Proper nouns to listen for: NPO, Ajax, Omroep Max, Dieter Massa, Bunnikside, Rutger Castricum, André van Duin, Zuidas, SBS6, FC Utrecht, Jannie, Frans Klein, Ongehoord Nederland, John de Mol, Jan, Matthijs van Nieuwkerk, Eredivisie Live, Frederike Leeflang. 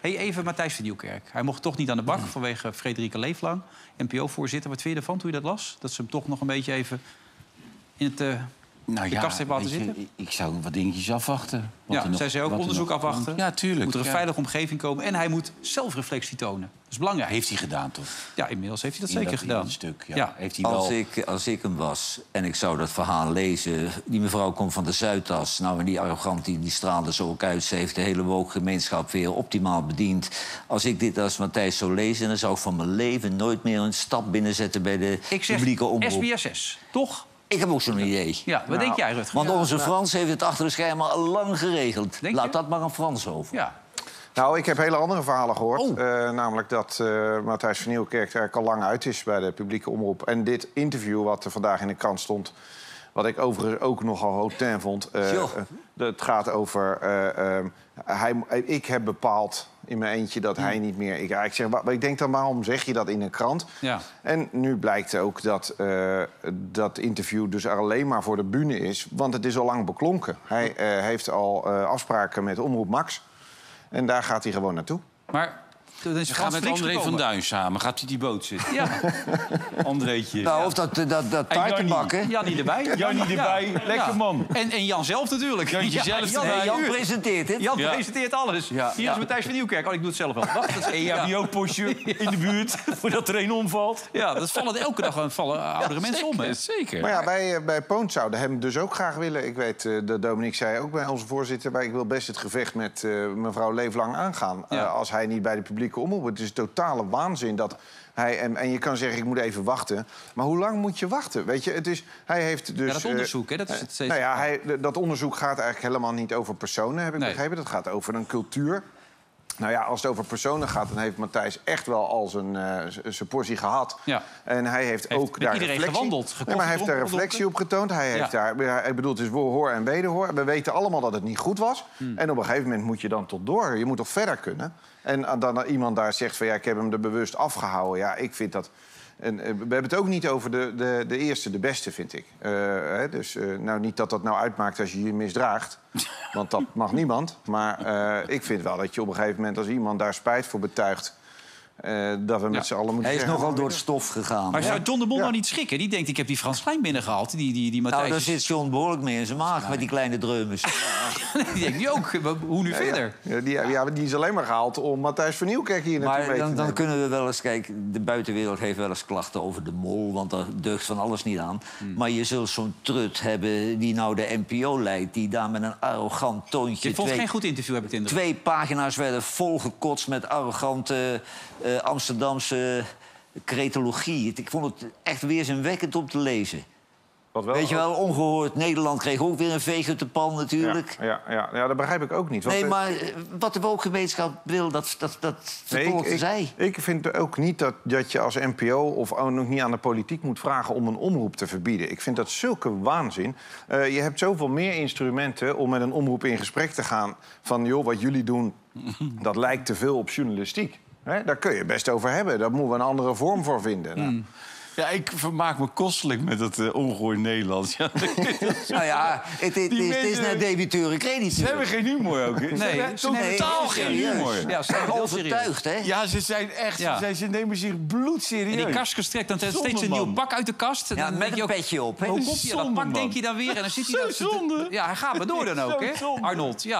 Hey, even Matthijs van Nieuwkerk. Hij mocht toch niet aan de bak vanwege Frederike Leeflang, NPO-voorzitter. Wat vind je ervan toen je dat las? Dat ze hem toch nog een beetje even in het, de kast heeft laten zitten? Ik zou wat dingetjes afwachten. Zij zei ook onderzoek afwachten. Ja, tuurlijk. Moet er een veilige omgeving komen. En hij moet zelfreflectie tonen. Dat is belangrijk. Heeft hij gedaan, toch? Ja, inmiddels heeft hij dat zeker gedaan. Een stuk, ja. Heeft hij wel... als ik hem was en ik zou dat verhaal lezen... Die mevrouw komt van de Zuidas. Nou, die arrogant, die straalde zo ook uit. Ze heeft de hele woke-gemeenschap weer optimaal bediend. Als ik dit als Matthijs zou lezen... dan zou ik van mijn leven nooit meer een stap binnenzetten... bij de publieke omroep. SBS6, toch? Ik heb ook zo'n idee. Ja, wat denk jij, Rutger? Want onze Frans heeft het achter de schermen al lang geregeld. Laat dat maar aan Frans over. Ja. Nou, ik heb hele andere verhalen gehoord. Namelijk dat Matthijs van Nieuwkerk er al lang uit is bij de publieke omroep. En dit interview wat er vandaag in de krant stond... wat ik overigens ook nogal hotain vond... het gaat over... ik heb bepaald in mijn eentje dat hij niet meer... Ik denk dan, waarom zeg je dat in een krant? Ja. En nu blijkt ook dat dat interview dus alleen maar voor de bühne is... want het is al lang beklonken. Hij heeft al afspraken met Omroep Max... en daar gaat hij gewoon naartoe. Maar... Dus gaat met André van Duin samen, gaat hij die boot zitten? Ja. Andréetje. Nou, of dat taartenbak, hè? Jannie erbij. Lekker man. En Jan zelf natuurlijk. Jan presenteert het. Jan presenteert alles. Ja. Hier is Matthijs van Nieuwkerk. Oh, ik doe het zelf wel. Wacht, EHBO-postje in de buurt, voordat er een omvalt. Ja, dat vallen elke dag oudere mensen om, hè? Zeker. Maar ja, bij Poont zouden hem dus ook graag willen. Ik weet, dat Dominique zei ook bij onze voorzitter... maar ik wil best het gevecht met mevrouw Leeflang aangaan... als hij niet bij de publiek omhoog. Het is totale waanzin dat hij... En je kan zeggen, ik moet even wachten. Maar hoe lang moet je wachten? Weet je, het is... Hij heeft dus... Ja, dat onderzoek, hè? Dat is het steeds... Nou ja, dat onderzoek gaat eigenlijk helemaal niet over personen, heb ik begrepen. Dat gaat over een cultuur. Nou ja, als het over personen gaat, dan heeft Matthijs echt wel al zijn portie gehad. Ja. En hij heeft ook daar iedereen reflectie... gewandeld. Nee, maar hij heeft daar reflectie op getoond. Hij heeft daar... Ik bedoel, het is hoor en wederhoor. We weten allemaal dat het niet goed was. En op een gegeven moment moet je dan tot door. Je moet toch verder kunnen? En dan iemand daar zegt van, ja, ik heb hem er bewust afgehouden. Ja, ik vind dat... En we hebben het ook niet over de eerste, de beste, vind ik. Nou, niet dat dat nou uitmaakt als je je misdraagt. Want dat mag niemand. Maar ik vind wel dat je op een gegeven moment... als iemand daar spijt voor betuigt... dat we met z'n allen moeten... Hij is nogal door het stof gegaan. Maar zou John de Mol nou niet schikken? Die denkt, ik heb die Frans Klein binnengehaald. Die Matthijs... Nou, daar zit John behoorlijk mee in zijn maag met die kleine dreumes. Die denkt, die ook. Hoe nu verder? Ja, die is alleen maar gehaald om Matthijs van Nieuwkerk hier naartoe mee te nemen. Dan kunnen we wel eens... Kijk, de buitenwereld heeft wel eens klachten over de Mol... want daar deugt van alles niet aan. Maar je zult zo'n trut hebben die nou de NPO leidt... die daar met een arrogant toontje... Je vond geen goed interview, heb ik de indruk. 2 pagina's werden volgekotst met arrogante... Amsterdamse cretologie. Ik vond het echt weerzinwekkend om te lezen. Weet je wel, Ongehoord Nederland kreeg ook weer een veeg uit de pan natuurlijk. Ja, dat begrijp ik ook niet. Nee, maar wat de woke-gemeenschap wil, dat verkondigde zij. Ik vind ook niet dat je als NPO of ook niet aan de politiek moet vragen... om een omroep te verbieden. Ik vind dat zulke waanzin. Je hebt zoveel meer instrumenten om met een omroep in gesprek te gaan... van, joh, wat jullie doen, dat lijkt te veel op journalistiek. He, daar kun je best over hebben. Daar moeten we een andere vorm voor vinden. Nou. Ja, ik vermaak me kostelijk met dat ongehoord Nederlands. Ja, nou ja, het is net debiteurenkrediet. Ze hebben geen humor ook. Totaal geen humor. Ja, ze zijn overtuigd, hè? Ja, ze zijn echt... Ja. Ze nemen zich bloedserieus. En die kast gestrekt, dan steeds een nieuw pak uit de kast. Ja, dan met een petje op. Hoe kop je dat pak, denk je dan weer? En dan zit hij zo zonde. Ja, hij gaat maar door dan ook, hè? Arnold, ja.